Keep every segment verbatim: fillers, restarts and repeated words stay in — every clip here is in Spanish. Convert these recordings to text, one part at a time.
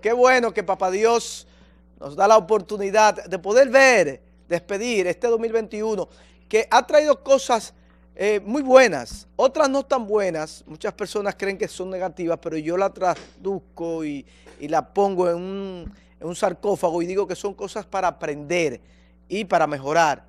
Qué bueno que Papá Dios nos da la oportunidad de poder ver, despedir este dos mil veintiuno, que ha traído cosas eh, muy buenas, otras no tan buenas. Muchas personas creen que son negativas, pero yo la traduzco y, y la pongo en un, en un sarcófago y digo que son cosas para aprender y para mejorar,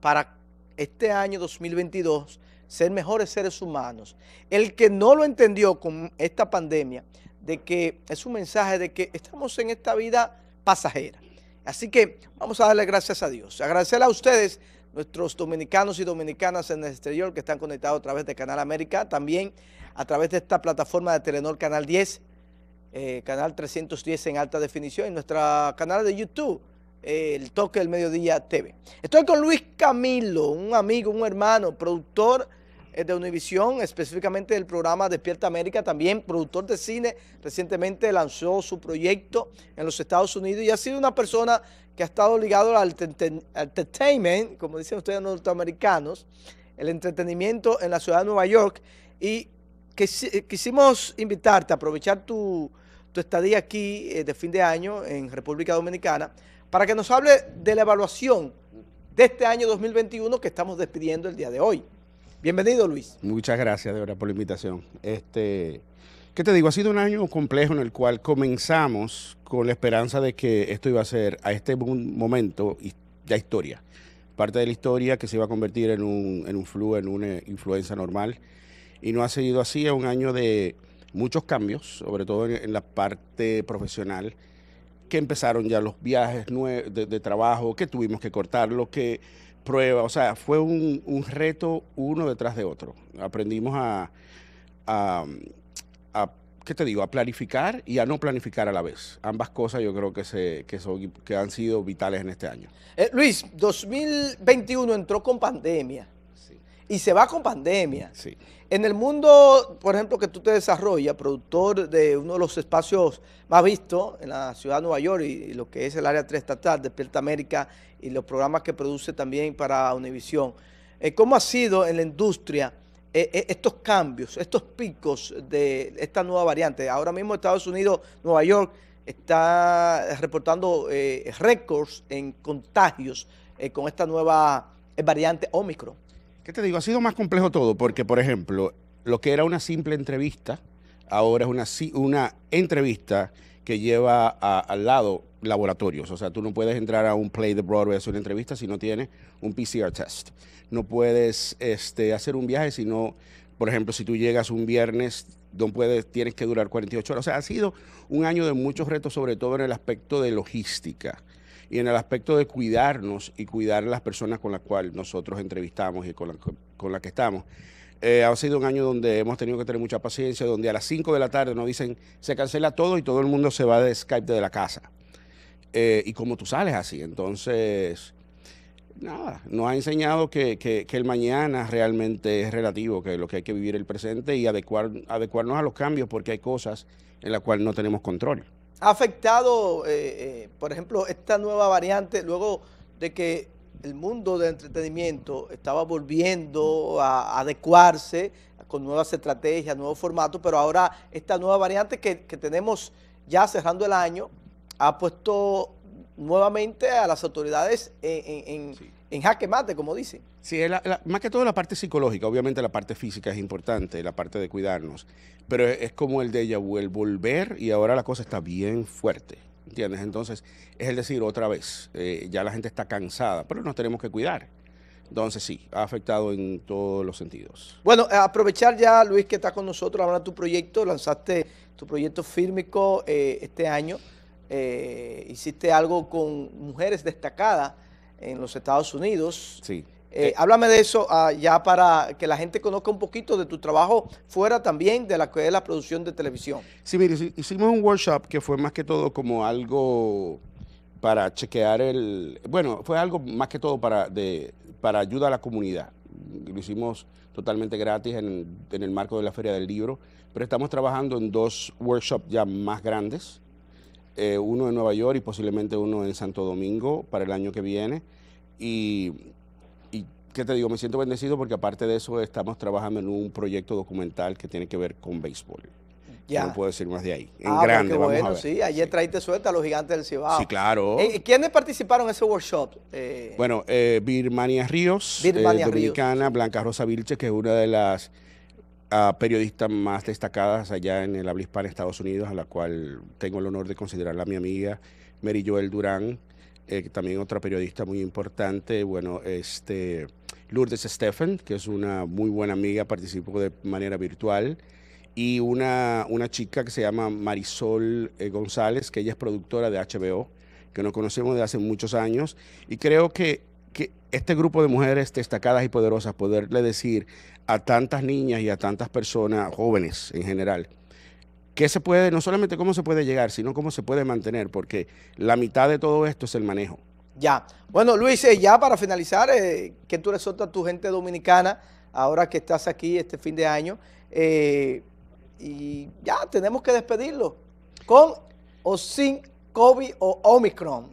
para este año dos mil veintidós ser mejores seres humanos. El que no lo entendió con esta pandemia, de que es un mensaje de que estamos en esta vida pasajera. Así que vamos a darle gracias a Dios. Agradecerle a ustedes, nuestros dominicanos y dominicanas en el exterior que están conectados a través de Canal América, también a través de esta plataforma de Telenor Canal diez, eh, Canal trescientos diez en alta definición, y nuestro canal de YouTube, eh, El Toque del Mediodía T V. Estoy con Luis Camilo, un amigo, un hermano, productor de Univision, específicamente del programa Despierta América, también productor de cine. Recientemente lanzó su proyecto en los Estados Unidos y ha sido una persona que ha estado ligado al entertainment, como dicen ustedes los norteamericanos, el entretenimiento en la ciudad de Nueva York, y quisimos invitarte a aprovechar tu, tu estadía aquí de fin de año en República Dominicana para que nos hable de la evaluación de este año dos mil veintiuno que estamos despidiendo el día de hoy. Bienvenido, Luis. Muchas gracias, de verdad, por la invitación. Este, ¿qué te digo? Ha sido un año complejo en el cual comenzamos con la esperanza de que esto iba a ser, a este momento, ya historia. Parte de la historia que se iba a convertir en un, en un flu, en una influenza normal. Y no ha seguido así. Es un año de muchos cambios, sobre todo en, en la parte profesional, que empezaron ya los viajes de, de trabajo, que tuvimos que cortarlo, que... prueba, o sea, fue un, un reto uno detrás de otro. Aprendimos a, a, a, ¿qué te digo?, a planificar y a no planificar a la vez. Ambas cosas yo creo que, se, que, son, que han sido vitales en este año. Eh, Luis, dos mil veintiuno entró con pandemia, sí, y se va con pandemia. Sí. En el mundo, por ejemplo, que tú te desarrollas, productor de uno de los espacios más vistos en la ciudad de Nueva York y, y lo que es el área tres estatal, Despierta América, y los programas que produce también para Univision. Eh, ¿Cómo ha sido en la industria eh, estos cambios, estos picos de esta nueva variante? Ahora mismo Estados Unidos, Nueva York, está reportando eh, récords en contagios eh, con esta nueva eh, variante Omicron. ¿Qué te digo? Ha sido más complejo todo porque, por ejemplo, lo que era una simple entrevista, ahora es una, una entrevista que lleva a, al lado laboratorios. O sea, tú no puedes entrar a un play de Broadway a hacer una entrevista si no tienes un P C R test. No puedes este, hacer un viaje si no, por ejemplo, si tú llegas un viernes, no puedes, tienes que durar cuarenta y ocho horas. O sea, ha sido un año de muchos retos, sobre todo en el aspecto de logística y en el aspecto de cuidarnos y cuidar a las personas con las cuales nosotros entrevistamos y con las con la que estamos. Eh, ha sido un año donde hemos tenido que tener mucha paciencia, donde a las cinco de la tarde nos dicen se cancela todo y todo el mundo se va de Skype desde la casa. Eh, y como tú sales así, entonces, nada, nos ha enseñado que, que, que el mañana realmente es relativo, que lo que hay que vivir el presente y adecuar, adecuarnos a los cambios porque hay cosas en las cuales no tenemos control. ¿Ha afectado, eh, eh, por ejemplo, esta nueva variante luego de que el mundo del entretenimiento estaba volviendo a adecuarse con nuevas estrategias, nuevos formatos, pero ahora esta nueva variante que, que tenemos ya cerrando el año ha puesto nuevamente a las autoridades en, en, sí. en jaque mate, como dicen? Sí, la, la, más que todo la parte psicológica, obviamente la parte física es importante, la parte de cuidarnos, pero es, es como el déjà vu, el volver y ahora la cosa está bien fuerte, ¿entiendes? Entonces, es el decir otra vez, eh, ya la gente está cansada, pero nos tenemos que cuidar. Entonces sí, ha afectado en todos los sentidos. Bueno, aprovechar ya, Luis, que está con nosotros, hablar de tu proyecto, lanzaste tu proyecto fílmico eh, este año, eh, hiciste algo con mujeres destacadas en los Estados Unidos. Sí. Eh, eh, háblame de eso uh, ya para que la gente conozca un poquito de tu trabajo fuera también de la que es la producción de televisión. Sí, mire, hicimos un workshop que fue más que todo como algo para chequear el... Bueno, fue algo más que todo para, de, para ayuda a la comunidad. Lo hicimos totalmente gratis en, en el marco de la Feria del Libro, pero estamos trabajando en dos workshops ya más grandes. Eh, uno en Nueva York y posiblemente uno en Santo Domingo para el año que viene. Y, y, ¿qué te digo? Me siento bendecido porque aparte de eso estamos trabajando en un proyecto documental que tiene que ver con béisbol. Ya. No puedo decir más de ahí. En ah, grande, vamos bueno, a ver. Sí, ayer sí. Traíste suelta a los gigantes del Cibao. Sí, claro. Eh, ¿Quiénes participaron en ese workshop? Eh... Bueno, eh, Birmania Ríos, Birmania eh, dominicana, Ríos. Blanca Rosa Vilches, que es una de las uh, periodistas más destacadas allá en el habla hispana de Estados Unidos, a la cual tengo el honor de considerarla mi amiga, Mary Joel Durán, eh, también otra periodista muy importante, bueno, este Lourdes Stephen, que es una muy buena amiga, participó de manera virtual, y una, una chica que se llama Marisol eh, González, que ella es productora de H B O, que nos conocemos de hace muchos años, y creo que, que este grupo de mujeres destacadas y poderosas, poderle decir a tantas niñas y a tantas personas, jóvenes en general, que se puede, no solamente cómo se puede llegar, sino cómo se puede mantener, porque la mitad de todo esto es el manejo. Ya. Bueno, Luis, eh, ya para finalizar, eh, ¿qué tú resaltas a tu gente dominicana ahora que estás aquí este fin de año? Eh, y ya, tenemos que despedirlo, con o sin COVID o Omicron.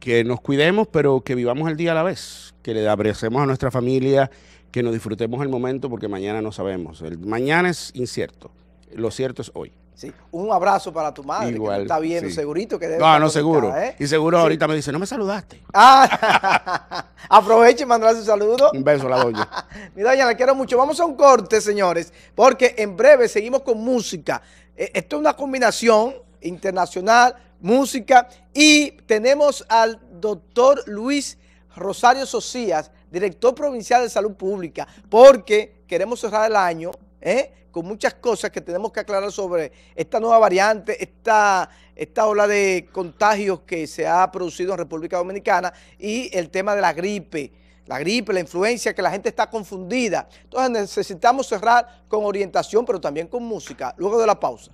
Que nos cuidemos, pero que vivamos el día a la vez, que le abracemos a nuestra familia, que nos disfrutemos el momento, porque mañana no sabemos. El mañana es incierto, lo cierto es hoy. Sí, un abrazo para tu madre. Igual, que está viendo, sí. Segurito que debe. No, no, seguro. ¿Eh? Y seguro sí. Ahorita me dice, no me saludaste. Ah, aproveche y mandale su saludo. Un beso a la doña. Mi doña, la quiero mucho. Vamos a un corte, señores, porque en breve seguimos con música. Esto es una combinación internacional, música, y tenemos al doctor Luis Rosario Socias, director provincial de Salud Pública, porque queremos cerrar el año, ¿eh?, con muchas cosas que tenemos que aclarar sobre esta nueva variante, esta, esta ola de contagios que se ha producido en República Dominicana, y el tema de la gripe, la gripe, la influencia, que la gente está confundida. Entonces necesitamos cerrar con orientación, pero también con música, luego de la pausa.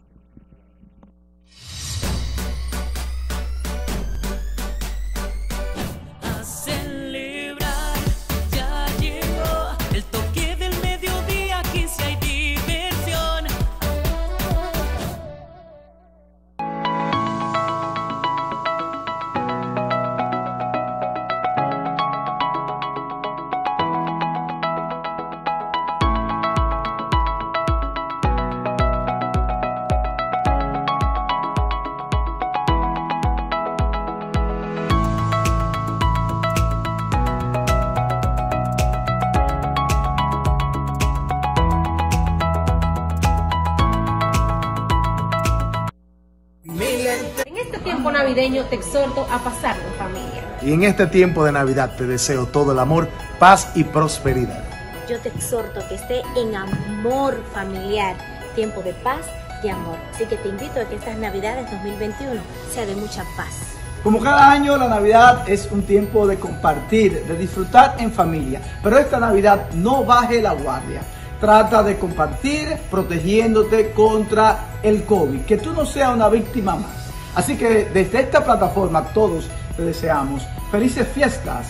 Te exhorto a pasarlo en familia. Y en este tiempo de Navidad te deseo todo el amor, paz y prosperidad. Yo te exhorto a que esté en amor familiar, tiempo de paz y amor. Así que te invito a que estas Navidades dos mil veintiuno sea de mucha paz. Como cada año, la Navidad es un tiempo de compartir, de disfrutar en familia. Pero esta Navidad no baje la guardia. Trata de compartir protegiéndote contra el COVID. Que tú no seas una víctima más. Así que desde esta plataforma todos te deseamos felices fiestas